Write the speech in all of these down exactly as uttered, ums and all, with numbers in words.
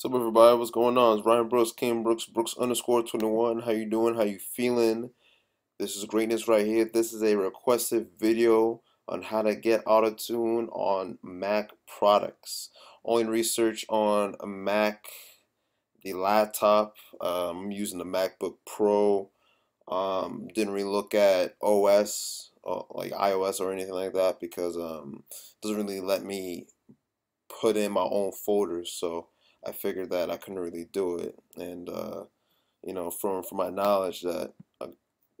What's up, everybody? What's going on? It's Ryan Brooks, King Brooks, Brooks underscore twenty-one. How you doing? How you feeling? This is greatness right here. This is a requested video on how to get Autotune on Mac products. Only research on a Mac, the laptop. Um, I'm using the MacBook Pro. Um, didn't really look at O S, or like iOS or anything like that, because um, it doesn't really let me put in my own folders. So I figured that I couldn't really do it, and uh, you know, from from my knowledge, that I, there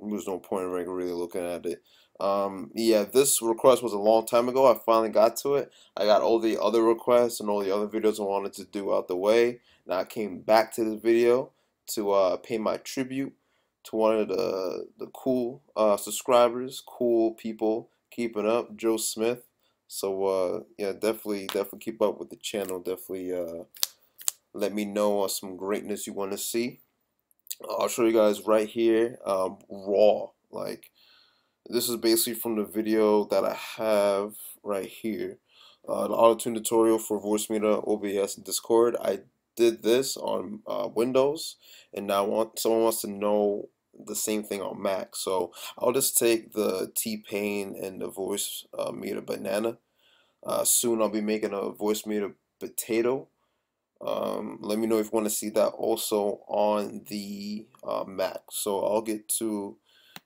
was no point in really looking at it. Um, yeah, this request was a long time ago. I finally got to it. I got all the other requests and all the other videos I wanted to do out the way. Now I came back to this video to uh, pay my tribute to one of the the cool uh, subscribers, cool people keeping up, Joe Smith. So uh, yeah, definitely, definitely keep up with the channel. Definitely. Uh, Let me know uh, some greatness you want to see. I'll show you guys right here, um, raw. Like, this is basically from the video that I have right here. Uh, the Autotune tutorial for VoiceMeeter, O B S, and Discord. I did this on uh, Windows, and now want, someone wants to know the same thing on Mac. So I'll just take the T-Pain and the VoiceMeeter Banana. Uh, soon I'll be making a VoiceMeeter Potato. Um, let me know if you want to see that also on the uh, Mac. So I'll get to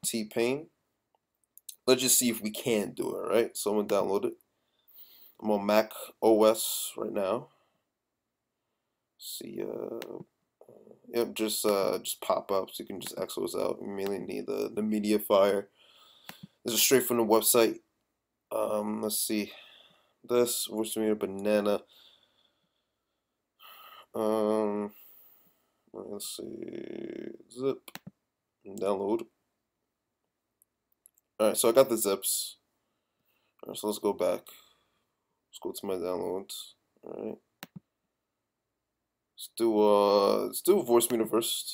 T-Pain. Let's just see if we can do it, right? So I'm gonna download it. I'm on Mac O S right now. Let's see, uh, yep, just uh, just pop up, so you can just X those out. You mainly need the the Media Fire. This is straight from the website. Um, let's see, this VoiceMeeter Banana. Um, let's see, zip, download. Alright, so I got the zips. Alright, so let's go back. Let's go to my downloads. Alright. Let's do, uh, let's do VoiceMeeter first.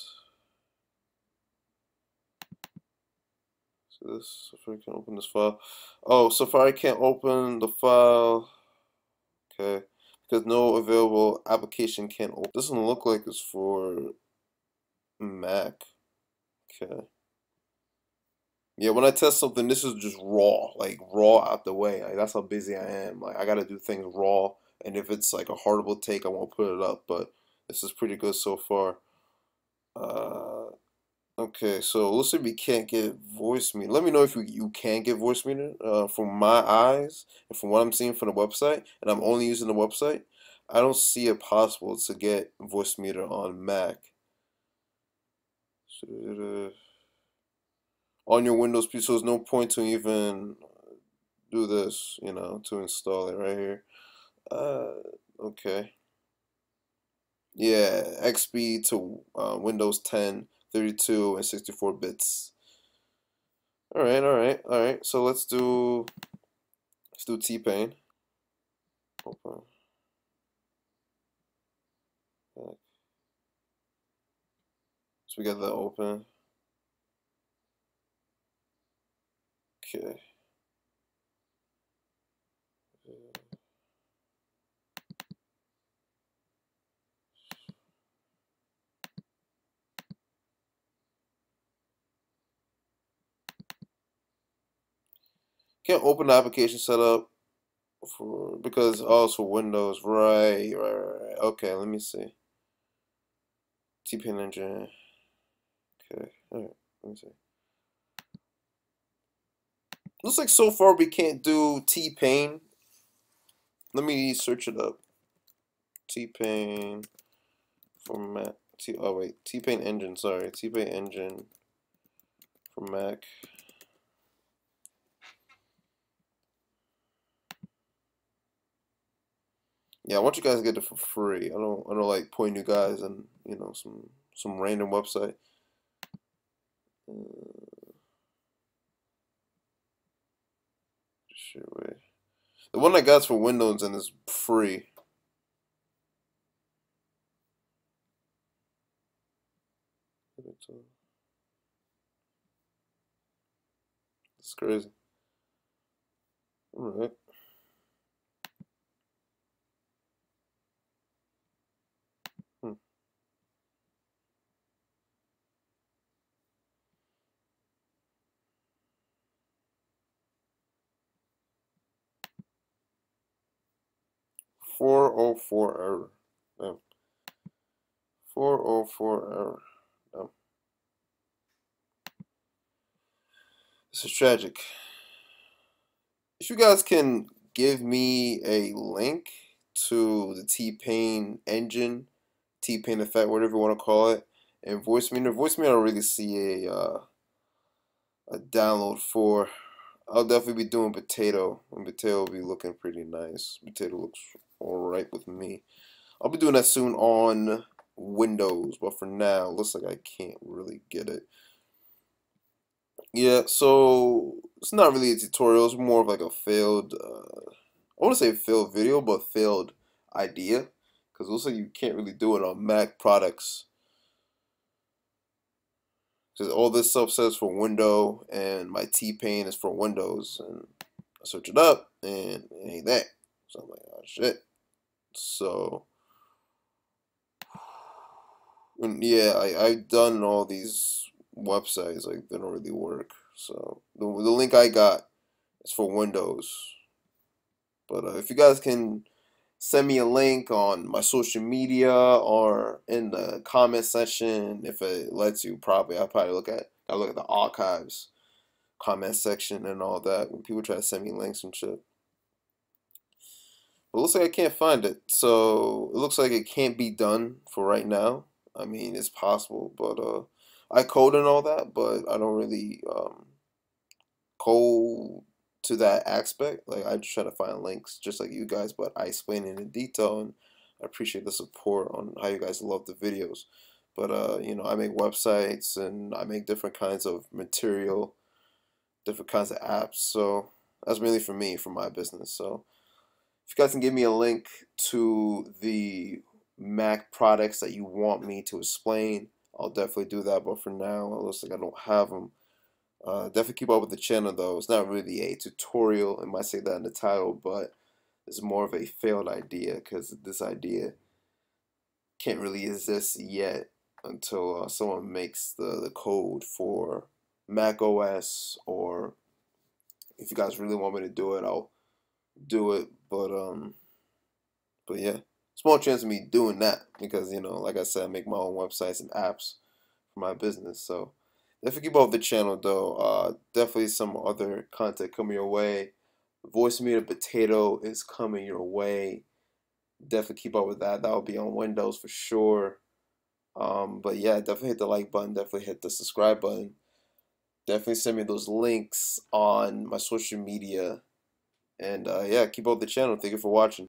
So this, Safari can't open this file. Oh, Safari can't open the file. Okay. Because no available application can open. Doesn't look like it's for Mac. Okay. Yeah, when I test something, this is just raw, like raw out the way. Like, that's how busy I am. Like, I gotta do things raw, and if it's like a horrible take, I won't put it up. But this is pretty good so far. Uh, okay, so let's see if we can't get VoiceMeeter. Let me know if you you can get VoiceMeeter. Uh, from my eyes and from what I'm seeing from the website, and I'm only using the website, I don't see it possible to get VoiceMeeter on Mac. So, uh, on your Windows P C, so there's no point to even do this, you know, to install it right here. Uh, okay. Yeah, X P to uh, Windows ten, thirty-two, and sixty-four bits. All right, all right, all right. So let's do let's do T-Pain. Open. So we got that open. Okay. Can't open the application setup for because also Windows, right, right, right, right. Okay, let me see. T-Pain engine. Okay, all right, let me see. Looks like so far we can't do T-Pain. Let me search it up. T-Pain for Mac. T oh wait, T-Pain engine. Sorry, T-Pain engine for Mac. Yeah, I want you guys to get it for free. I don't, I don't like pointing you guys and you know some some random website. Uh, shit, wait. The one I got's for Windows and is free. It's crazy. All right. Hmm. four oh four error. Damn. four oh four error. Damn. This is tragic. If you guys can give me a link to the T-Pain engine, T-Pain effect, whatever you want to call it, and VoiceMeeter. VoiceMeeter, I don't really see a uh, a download for. I'll definitely be doing Potato, and Potato will be looking pretty nice. Potato looks alright with me. I'll be doing that soon on Windows, but for now, looks like I can't really get it. Yeah, so it's not really a tutorial, it's more of like a failed, uh, I want to say failed video, but failed idea. Because it looks like you can't really do it on Mac products. Because all this stuff says for Windows, and my T-Pain is for Windows. And I search it up, and it ain't that. So I'm like, oh shit. So, and yeah, I, I've done all these websites, like they don't really work. So the, the link I got is for Windows. But uh, if you guys can send me a link on my social media or in the comment section, if it lets you, probably. I'll probably look at I look at the archives comment section and all that when people try to send me links and shit. But it looks like I can't find it, so it looks like it can't be done for right now. I mean, it's possible, but uh, I code and all that, but I don't really um, code to that aspect. Like, I just try to find links just like you guys, but I explain it in detail, and I appreciate the support on how you guys love the videos. But uh you know, I make websites and I make different kinds of material, different kinds of apps, so that's mainly for me, for my business. So if you guys can give me a link to the Mac products that you want me to explain, I'll definitely do that, but for now it looks like I don't have them. Uh, definitely keep up with the channel though. It's not really a tutorial, it might say that in the title, but it's more of a failed idea, because this idea can't really exist yet until uh, someone makes the, the code for Mac O S, or if you guys really want me to do it, I'll do it, but um, but yeah, small chance of me doing that, because you know, like I said, I make my own websites and apps for my business. So definitely keep up the channel though. Uh, definitely some other content coming your way. VoiceMeeter Potato is coming your way. Definitely keep up with that. That'll be on Windows for sure. Um, but yeah, definitely hit the like button. Definitely hit the subscribe button. Definitely send me those links on my social media. And uh, yeah, keep up the channel. Thank you for watching.